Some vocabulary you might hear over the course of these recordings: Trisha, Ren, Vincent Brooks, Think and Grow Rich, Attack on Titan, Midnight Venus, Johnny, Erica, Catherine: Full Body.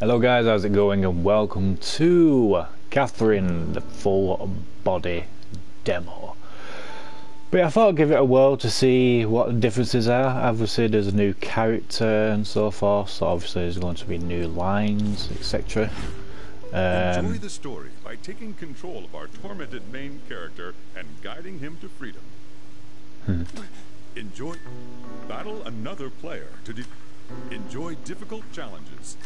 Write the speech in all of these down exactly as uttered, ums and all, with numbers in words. Hello guys, how's it going, and welcome to Catherine the Full Body demo. But yeah, I thought I'd give it a whirl to see what the differences are. Obviously there's a new character and so forth, so obviously there's going to be new lines, et cetera. Um, Enjoy the story by taking control of our tormented main character and guiding him to freedom. Hmm. Enjoy. Battle another player to de enjoy difficult challenges.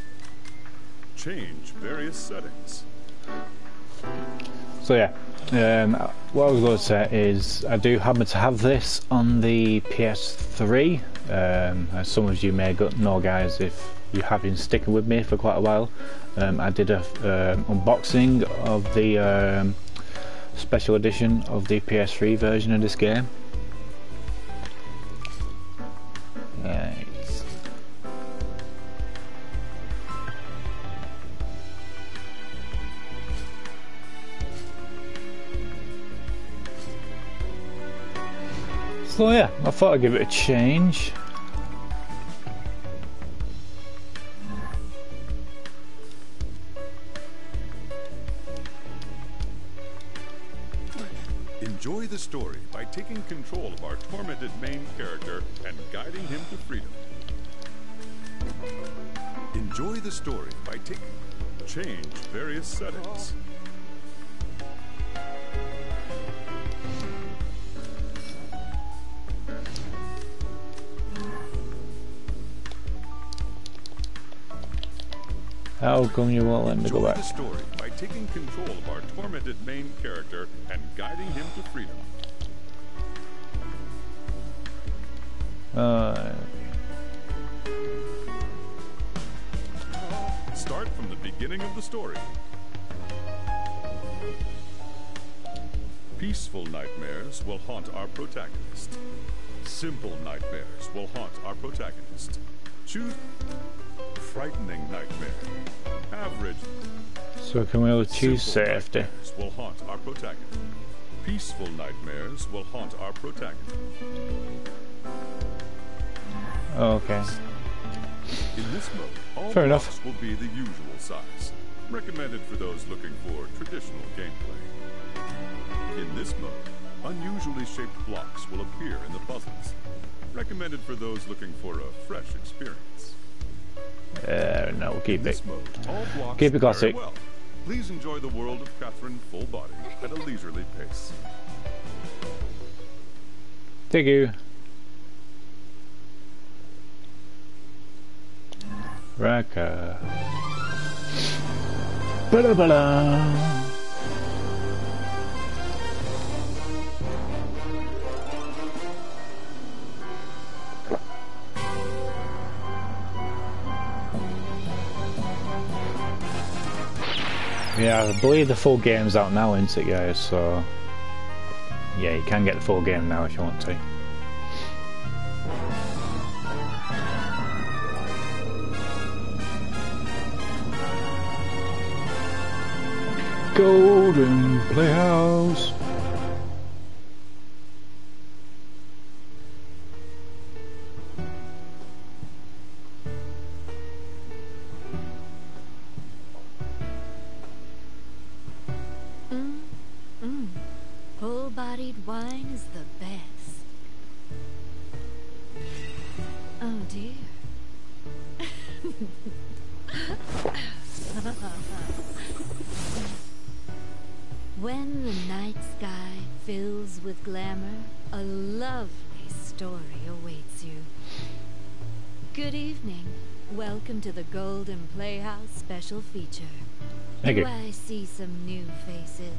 Change various settings. So yeah, um, what I was going to say is I do happen to have this on the P S three. Um, as some of you may know, guys, if you have been sticking with me for quite a while, um, I did a um, unboxing of the um, special edition of the P S three version of this game. Right. So yeah, I thought I'd give it a change. Enjoy the story by taking control of our tormented main character and guiding him to freedom. Enjoy the story by taking... Change various settings. How come you won't let me go back? Enjoy the story by taking control of our tormented main character and guiding him to freedom. Uh. Start from the beginning of the story. Peaceful nightmares will haunt our protagonist. Simple nightmares will haunt our protagonist. Choose... Frightening nightmare. Average. So can we all choose safety? Will haunt our protagonist. Peaceful nightmares will haunt our protagonist. Okay. In this mode, all Fair enough. Will be the usual size, recommended for those looking for traditional gameplay. In this mode, unusually shaped blocks will appear in the puzzles, recommended for those looking for a fresh experience. Uh, no, we'll keep it. Mode, keep it classic. Well. Please enjoy the world of Catherine Full Body at a leisurely pace. Thank you. Raka. Bada bada. Yeah, I believe the full game's out now, isn't it, guys? So, yeah, you can get the full game now if you want to. Golden Playhouse. Full-bodied wine is the best. Oh dear. When the night sky fills with glamour, a lovely story awaits you. Good evening. Welcome to the Golden Playhouse special feature. Thank you. I see some new faces.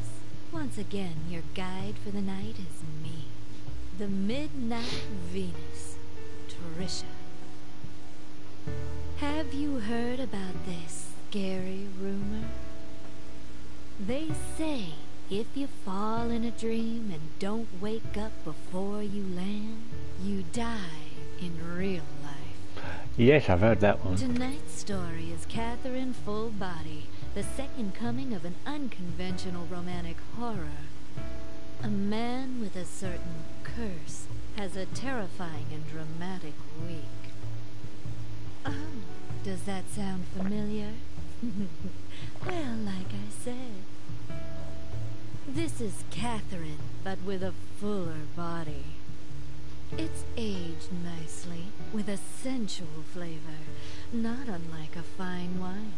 Once again, your guide for the night is me, the Midnight Venus, Trisha. Have you heard about this scary rumor? They say if you fall in a dream and don't wake up before you land, you die in real life. Yes, I've heard that one. Tonight's story is Catherine Full Body. The second coming of an unconventional romantic horror. A man with a certain curse has a terrifying and dramatic week. Oh, does that sound familiar? Well, like I said, this is Catherine, but with a fuller body. It's aged nicely, with a sensual flavor, not unlike a fine wine.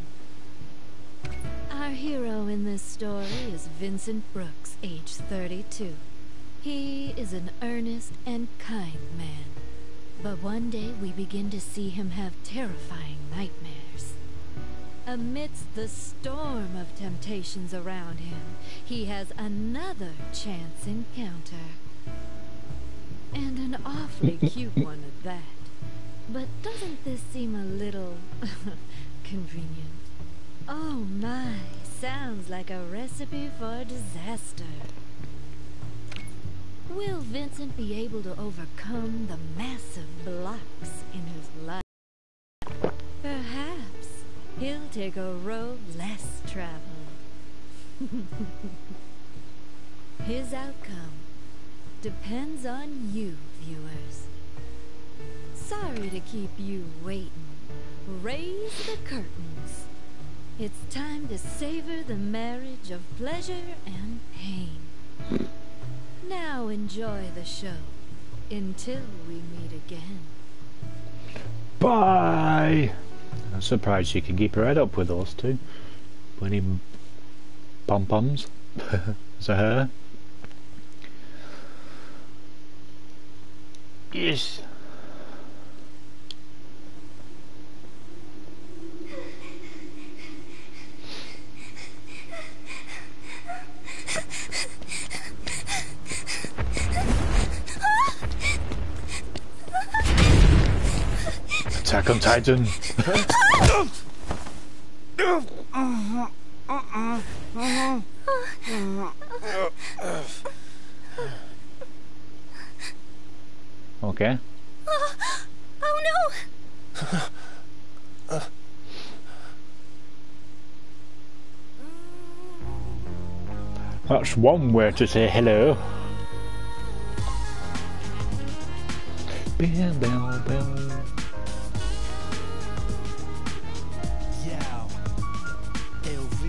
Our hero in this story is Vincent Brooks, age thirty-two. He is an earnest and kind man, but one day we begin to see him have terrifying nightmares. Amidst the storm of temptations around him, he has another chance encounter. And an awfully cute one at that. But doesn't this seem a little convenient? Oh my, sounds like a recipe for disaster. Will Vincent be able to overcome the massive blocks in his life? Perhaps he'll take a road less traveled. His outcome depends on you, viewers. Sorry to keep you waiting. Raise the curtains. It's time to savor the marriage of pleasure and pain. Now enjoy the show until we meet again. Bye! I'm surprised she can keep her head up with those two. Bloody pom-poms. Is that her? Yes. Attack on Titan. Okay. Oh, oh no! uh. That's one way to say hello. Bell, bell, bell. Yow, L V.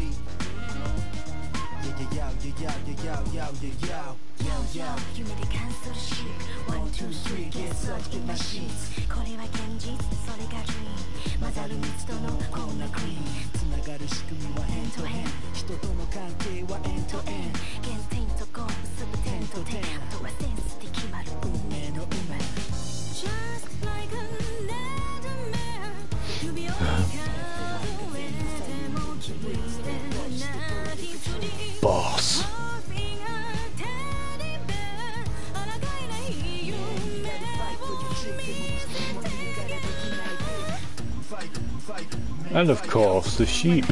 Yeah, yeah, yeah, yeah, yeah, yeah, yeah, yeah. Yo yo, you need to cancel shit. One, two, three, get such in my sheets. Kore wa genjitsu, sore ga dream. Mazaru mitsu no konna cream. Tsunagaru shikumi wa end to end. Hito to no kankei wa end to end. Genten to go, musubu ten to ten. Ato wa sense de kimaru unmei no ume. Just like a nightmare, yubi o karu ete mo kibute nari tsuri. Boss. And of course, the sheep.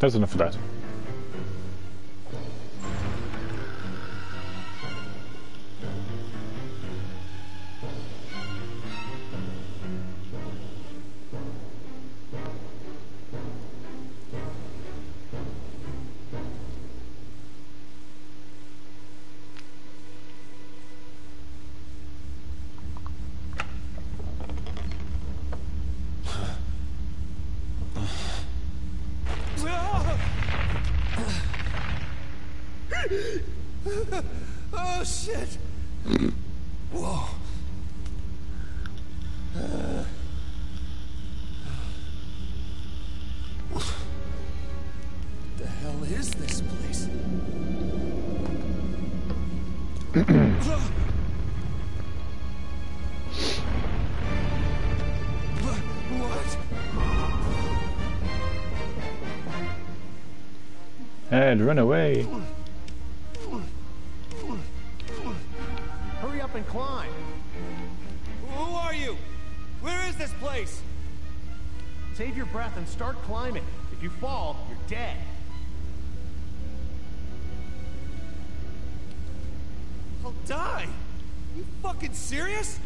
That's enough of that. Oh shit! Whoa! Uh. What the hell is this place? and run away. Hurry up and climb. Who are you? Where is this place? Save your breath and start climbing. If you fall, you're dead. I'll die. You fucking serious?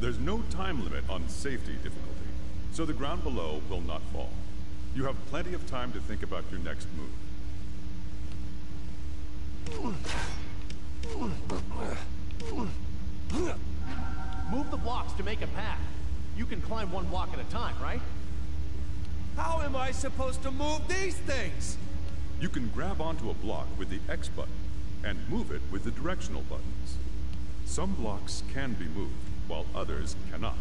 There's no time limit on safety difficulty, so the ground below will not fall. You have plenty of time to think about your next move. Move the blocks to make a path. You can climb one block at a time, right? How am I supposed to move these things? You can grab onto a block with the X button and move it with the directional buttons. Some blocks can be moved, while others cannot,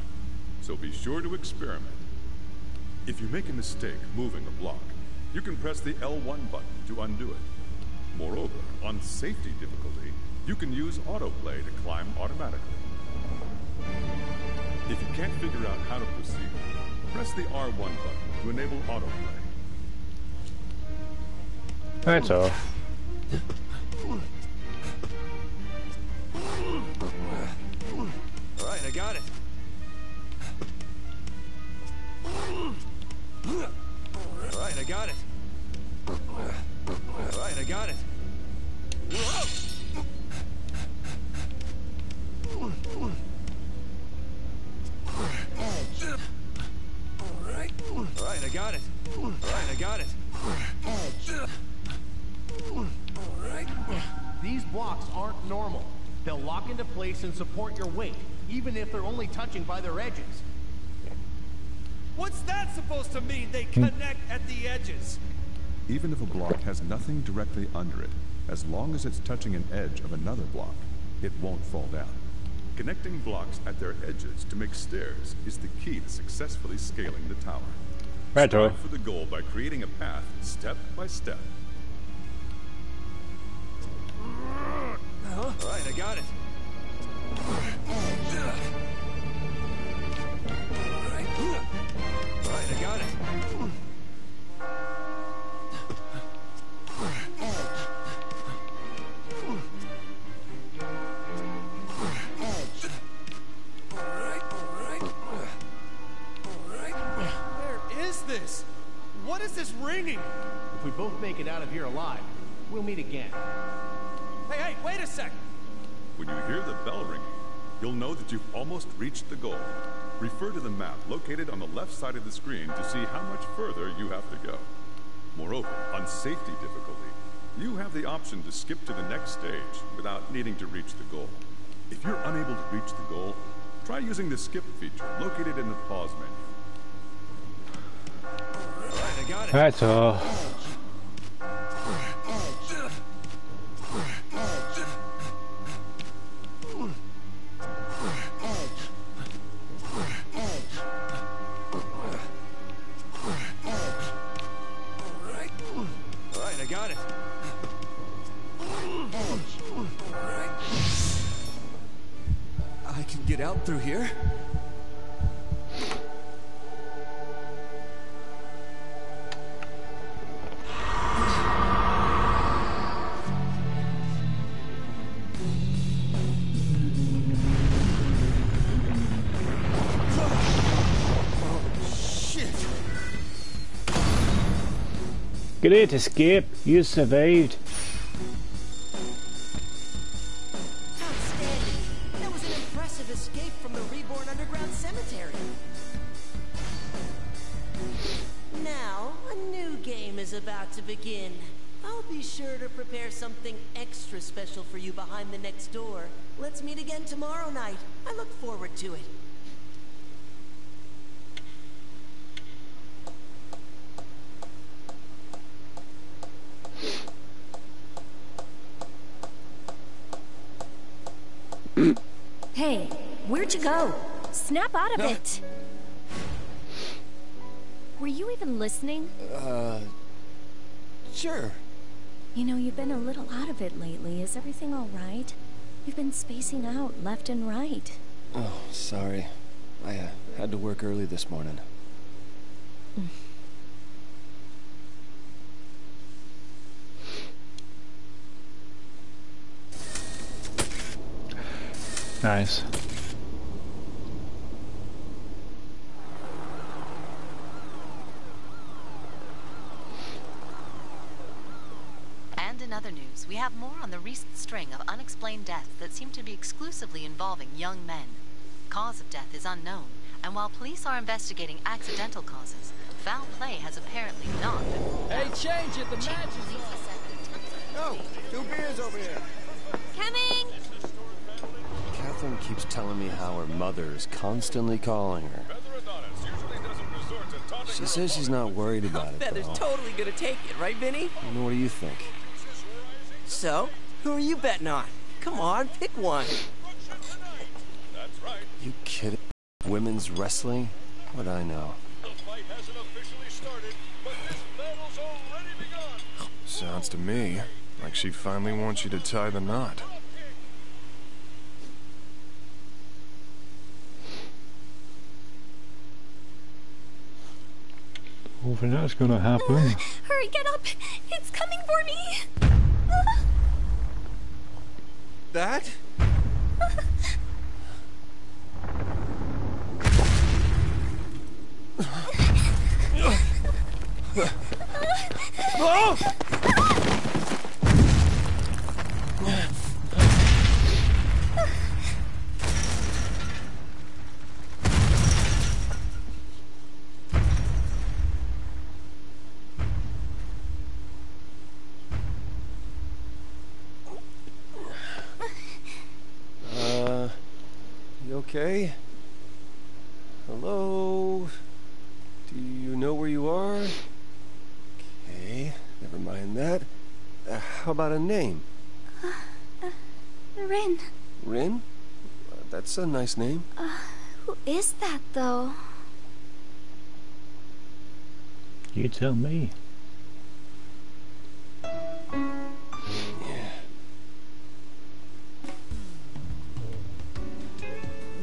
so be sure to experiment. If you make a mistake moving a block, you can press the L one button to undo it. Moreover, on safety difficulty, you can use autoplay to climb automatically. If you can't figure out how to proceed, press the R one button to enable autoplay. That's all. I got it. All right, I got it. All right, I got it. Whoa! All right. All right, I got it. All right, I got it. All right. These blocks aren't normal. They'll lock into place and support your weight, even if they're only touching by their edges. What's that supposed to mean? They connect at the edges? Even if a block has nothing directly under it, as long as it's touching an edge of another block, it won't fall down. Connecting blocks at their edges to make stairs is the key to successfully scaling the tower. Right, start for the goal by creating a path step by step. Huh? All right, I got it. Alright, I got it. Alright, alright. Alright. Where is this? What is this ringing? If we both make it out of here alive, we'll meet again. Hey, hey, wait a sec. When you hear the bell ringing, you'll know that you've almost reached the goal. Refer to the map located on the left side of the screen to see how much further you have to go. Moreover, on safety difficulty, you have the option to skip to the next stage without needing to reach the goal. If you're unable to reach the goal, try using the skip feature located in the pause menu. All right, I got it. That's all. Out through here. Oh, shit. Get it, escape. You survived. Something extra special for you behind the next door. Let's meet again tomorrow night. I look forward to it. Hey, where'd you go? Snap out of it. Were you even listening? Uh, sure. You know, you've been a little out of it lately. Is everything all right? You've been spacing out left and right. Oh, sorry. I uh, had to work early this morning. Nice. And in other news, we have more on the recent string of unexplained deaths that seem to be exclusively involving young men. Cause of death is unknown, and while police are investigating accidental causes, foul play has apparently not been ruled out. Hey, change it! The match is on! Oh, two beers over here! Coming! Catherine keeps telling me how her mother is constantly calling her. She says she's not worried about it, Feather's totally gonna take it, right, Vinny? And what do you think? So, who are you betting on? Come on, pick one! You kidding? Women's wrestling? What'd I know? The fight hasn't officially started, but this battle's already begun. Sounds to me like she finally wants you to tie the knot. Well, for now it's gonna happen. Uh, hurry, get up! It's coming for me! Uh. That? Uh. Oh! Uh, you okay? Hello? Do you know where you are? Okay, never mind that. Uh, how about a name? Uh, uh, Ren. Ren? Uh, that's a nice name. Uh, who is that, though? You tell me. Yeah.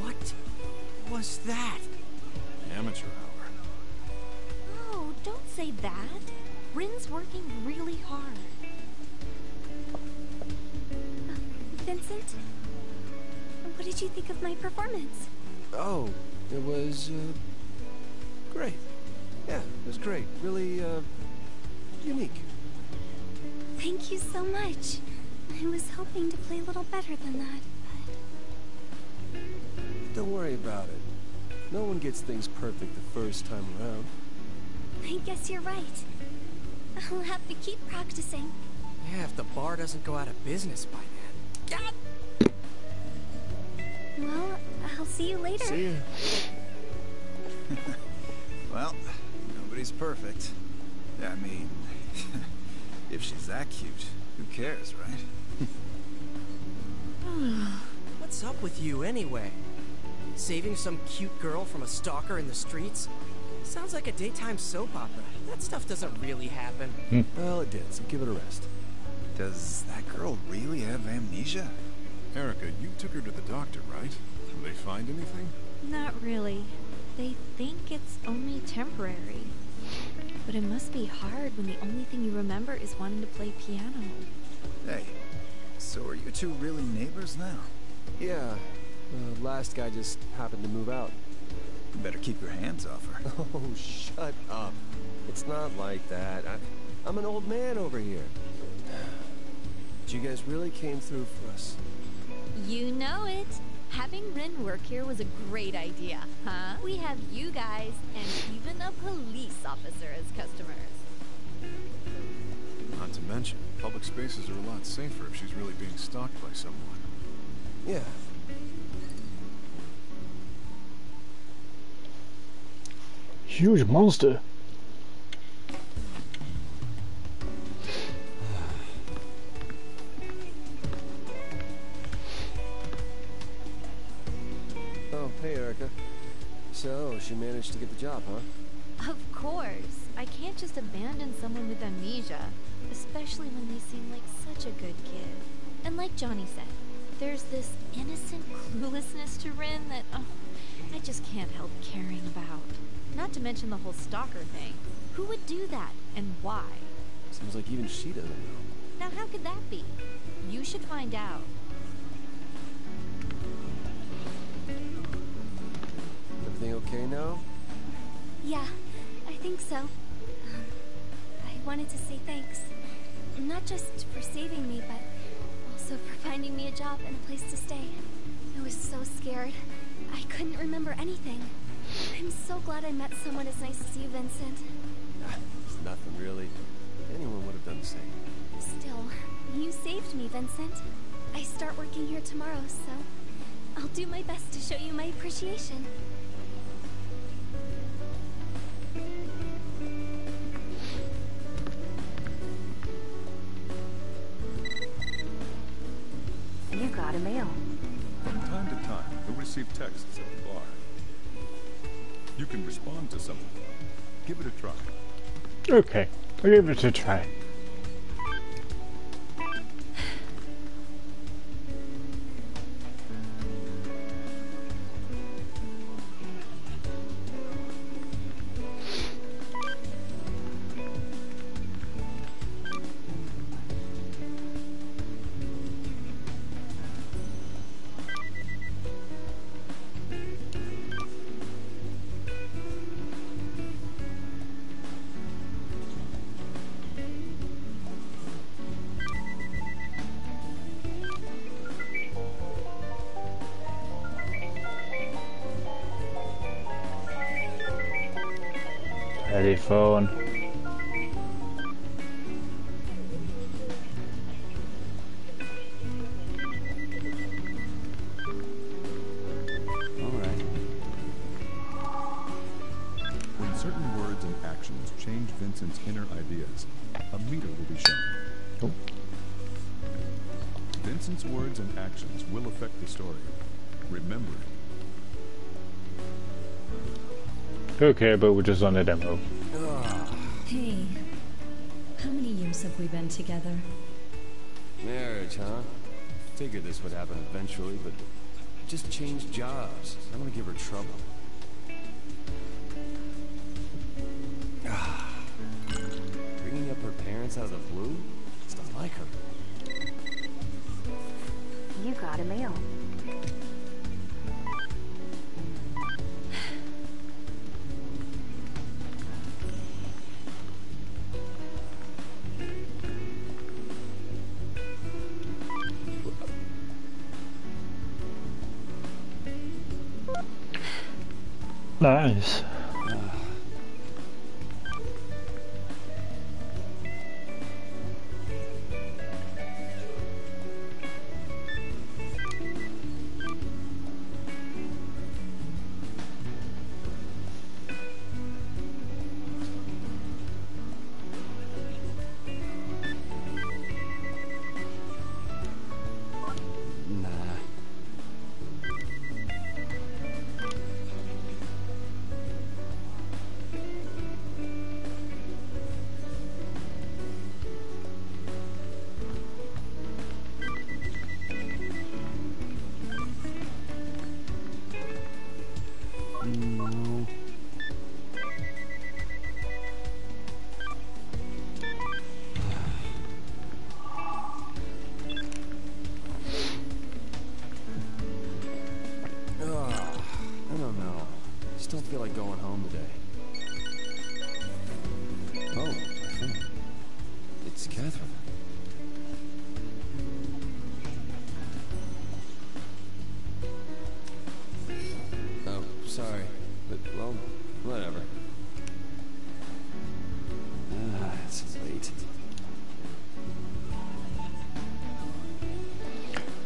What was that? Amateur. Don't say that. Rin's working really hard. Uh, Vincent, what did you think of my performance? Oh, it was uh, great. Yeah, it was great. Really uh, unique. Thank you so much. I was hoping to play a little better than that, but... Don't worry about it. No one gets things perfect the first time around. I guess you're right. I'll have to keep practicing. Yeah, if the bar doesn't go out of business by then. Well, I'll see you later. See you. Well, nobody's perfect. I mean, if she's that cute, who cares, right? What's up with you anyway? Saving some cute girl from a stalker in the streets? Sounds like a daytime soap opera. That stuff doesn't really happen. Mm. Well, it did, so give it a rest. Does that girl really have amnesia? Erica, you took her to the doctor, right? Did they find anything? Not really. They think it's only temporary. But it must be hard when the only thing you remember is wanting to play piano. Hey, so are you two really neighbors now? Yeah, the uh, last guy just happened to move out. You better keep your hands off her. Oh, shut up. It's not like that. I, I'm an old man over here. But you guys really came through for us. You know it. Having Ren work here was a great idea, huh? We have you guys and even a police officer as customers. Not to mention, public spaces are a lot safer if she's really being stalked by someone. Yeah. Huge monster. Oh, hey, Erica. So, she managed to get the job, huh? Of course. I can't just abandon someone with amnesia, especially when they seem like such a good kid. And like Johnny said, there's this innocent cluelessness to Ren that oh, I just can't help caring about. Not to mention the whole stalker thing. Who would do that, and why? Seems like even she doesn't know. Now how could that be? You should find out. okay now? Yeah, I think so. Um, I wanted to say thanks. Not just for saving me, but also for finding me a job and a place to stay. I was so scared. I couldn't remember anything. I'm so glad I met someone as nice as you, Vincent. Nah, it's nothing really. Anyone would have done the same. Still, you saved me, Vincent. I start working here tomorrow, so I'll do my best to show you my appreciation. You got a mail. From time to time, you'll receive texts at the bar. You can respond to some of them. Give it a try. Okay, I'll give it a try. Phone. All right. When certain words and actions change Vincent's inner ideas, a meter will be shown. Oh. Vincent's words and actions will affect the story. Remember. Okay, but we're just on a demo. Hey, how many years have we been together? Marriage, huh? Figured this would happen eventually, but just changed jobs. I don't want to give her trouble. Bringing up her parents out of the blue? It's not like her. You got a mail. Nice. Uh, nah. Sorry, but, well, whatever. Ah, it's late.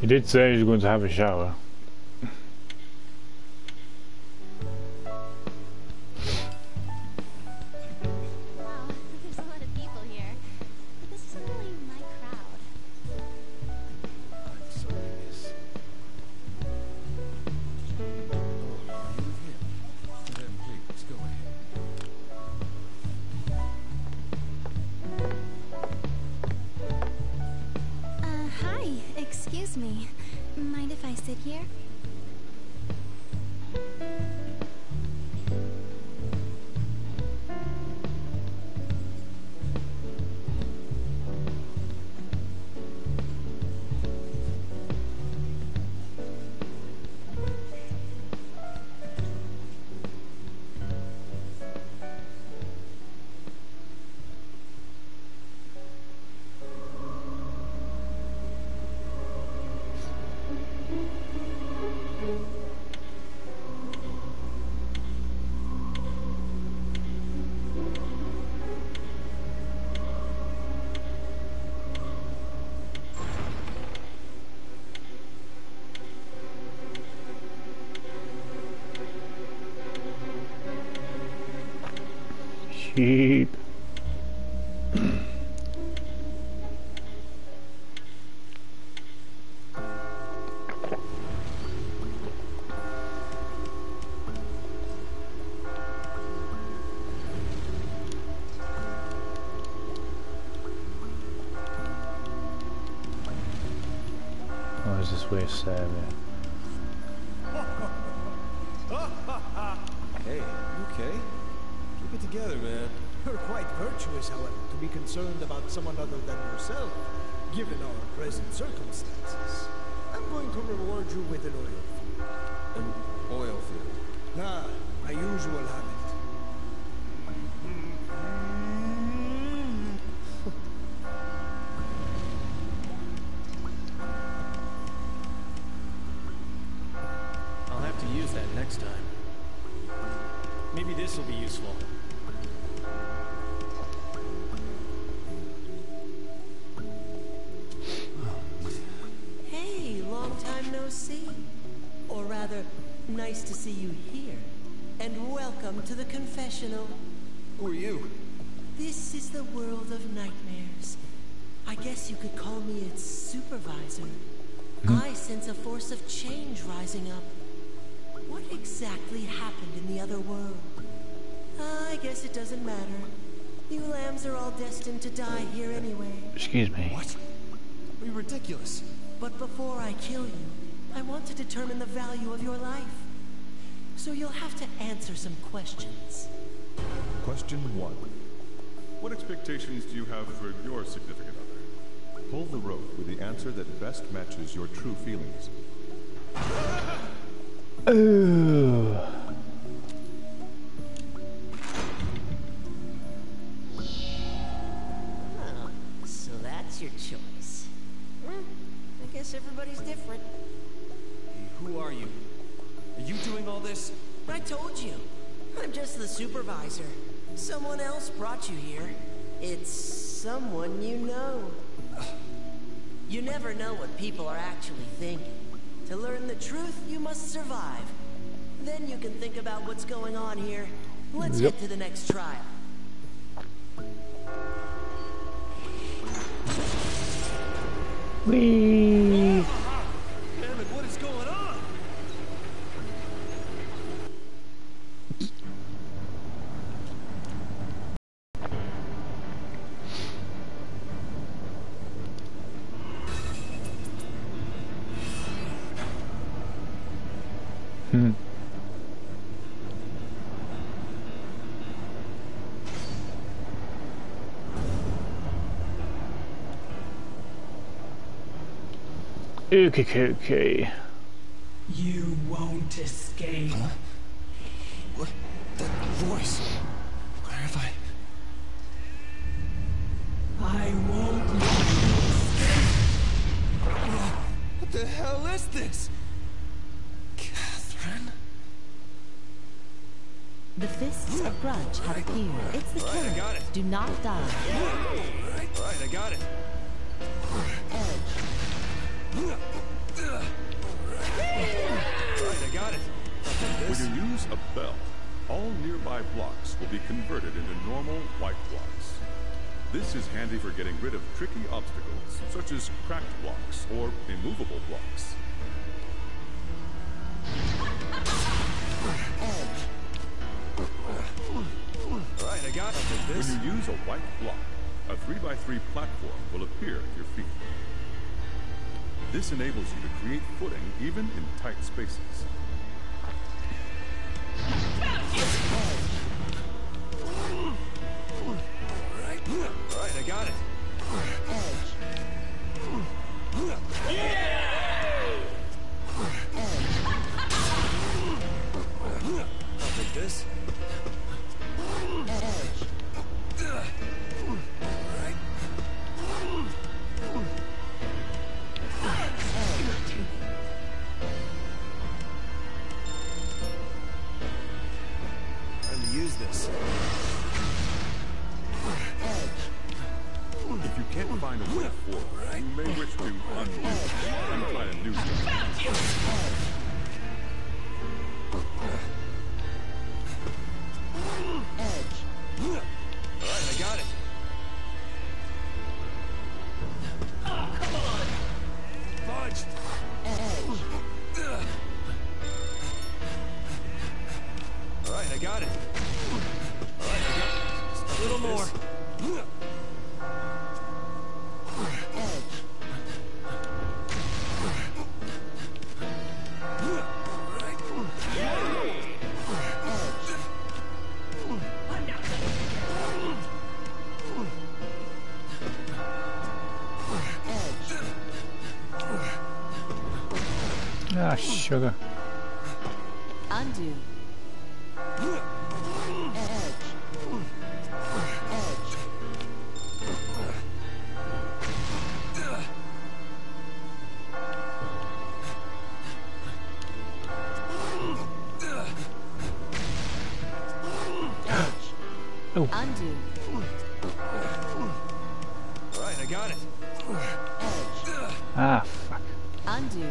He did say he's going to have a shower. heat. What is this way serving? Hey, you okay? Keep it together, man. You're quite virtuous, however, to be concerned about someone other than yourself, given our present circumstances. I'm going to reward you with an oil field. An oil field? Ah, my usual habit. I'll have to use that next time. Maybe this will be useful. Nice to see you here, and welcome to the confessional. Who are you? This is the world of nightmares. I guess you could call me its supervisor. Mm. I sense a force of change rising up. What exactly happened in the other world? I guess it doesn't matter. You lambs are all destined to die here anyway. Excuse me. What? You're ridiculous. But before I kill you, I want to determine the value of your life. So you'll have to answer some questions. Question one. What expectations do you have for your significant other? Pull the rope with the answer that best matches your true feelings. Ooh. Oh, so that's your choice. Well, I guess everybody's different. Who are you? Are you doing all this? I told you. I'm just the supervisor. Someone else brought you here. It's someone you know. You never know what people are actually thinking. To learn the truth, you must survive. Then you can think about what's going on here. Let's yep. get to the next trial. Whee! Okay, okay. You won't escape. Huh? What? That voice? Where have I? I won't let you escape. What the hell is this? Catherine? The fists of grudge have appeared. It's the killer. Right, I got it. Do not die. Yeah. Right. Right, I got it. Edge. Alright, I got it. When you use a bell, all nearby blocks will be converted into normal white blocks. This is handy for getting rid of tricky obstacles, such as cracked blocks or immovable blocks. Alright, I got it. When you use a white block, a three by three platform will appear at your feet. This enables you to create footing even in tight spaces. Alright, alright, I got it. Yeah! I'll take this. I got it. All right, I got it. A little more. Ah, sugar. Undo. Oh. Undo. All right, I got it. Ah, fuck. Undo.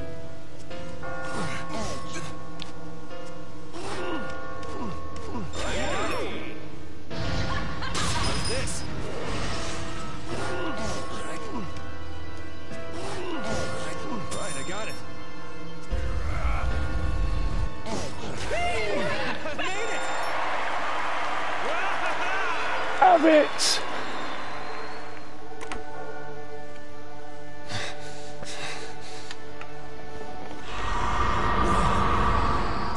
It.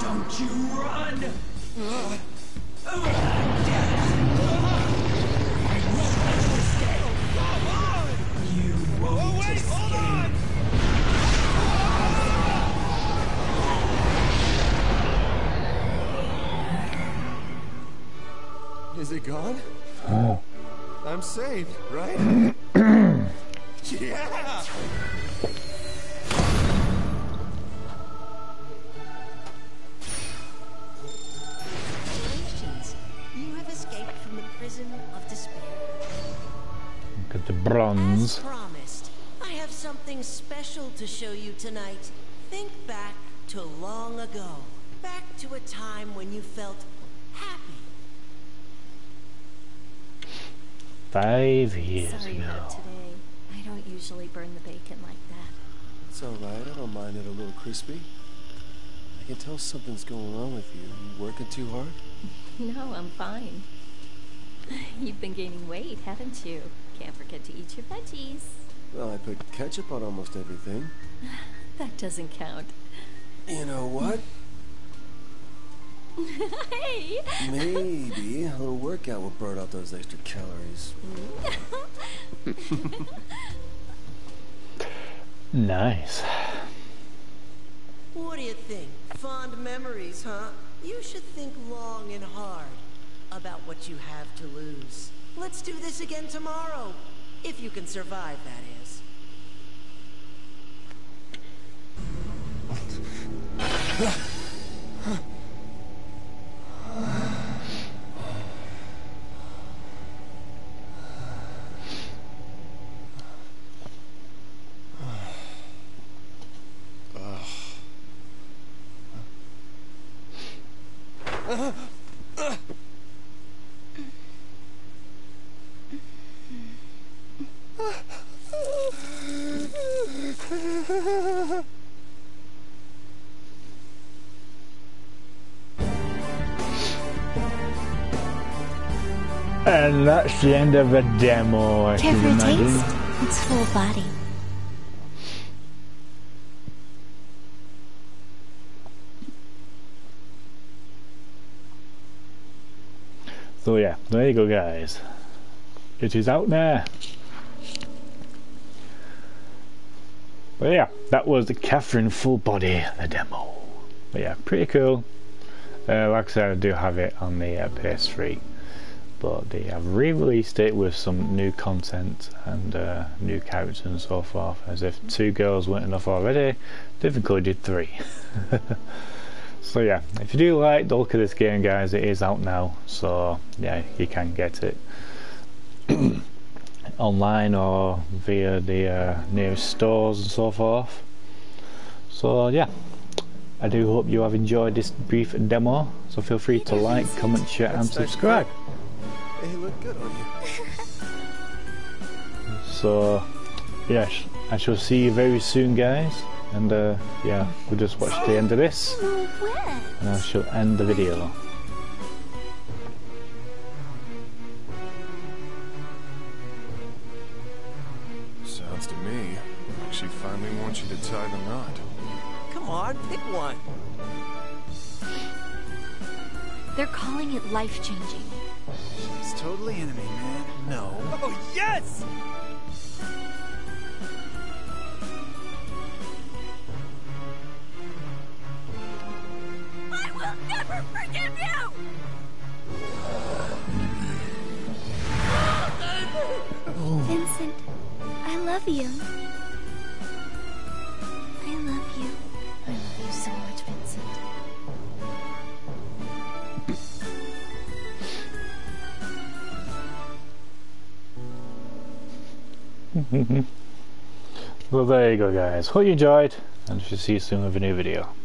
Don't you run. Uh. Is it gone? Oh. I'm saved, right? Yeah! Congratulations. You have escaped from the prison of despair. Look at the bronze. As promised, I have something special to show you tonight. Think back to long ago. Back to a time when you felt happy. Five years Sorry ago. About today. I don't usually burn the bacon like that. It's all right. I don't mind it a little crispy. I can tell something's going on with you. You working too hard? No, I'm fine. You've been gaining weight, haven't you? Can't forget to eat your veggies. Well, I put ketchup on almost everything. That doesn't count. You know what? Hey! Maybe a little workout will burn out those extra calories. Nice. What do you think? Fond memories, huh? You should think long and hard about what you have to lose. Let's do this again tomorrow. If you can survive, that is. And that's the end of a demo. Care for a taste? It's Full Body. So yeah, there you go, guys. It is out there. But yeah, that was the Catherine Full Body, the demo. But yeah, pretty cool. Uh, like I said, I do have it on the uh, P S three. But they have re-released it with some new content and uh, new characters and so forth. As if two girls weren't enough already, they've included three. So yeah, if you do like the look of this game, guys, it is out now. So yeah, you can get it online or via the uh, nearest stores and so forth. So yeah, I do hope you have enjoyed this brief demo. So feel free to like, comment, share and subscribe. Hey, look good on you. So, yeah, I shall see you very soon, guys. And, uh, yeah, we'll just watch the end of this. And I shall end the video. should tie the knot. Come on, pick one. They're calling it life-changing. It's totally enemy, man. No. Oh, yes! I will never forgive you! Oh. Vincent, I love you. I love you. I love you so much, Vincent. Well, there you go, guys. Hope you enjoyed, and I shall see you soon with a new video.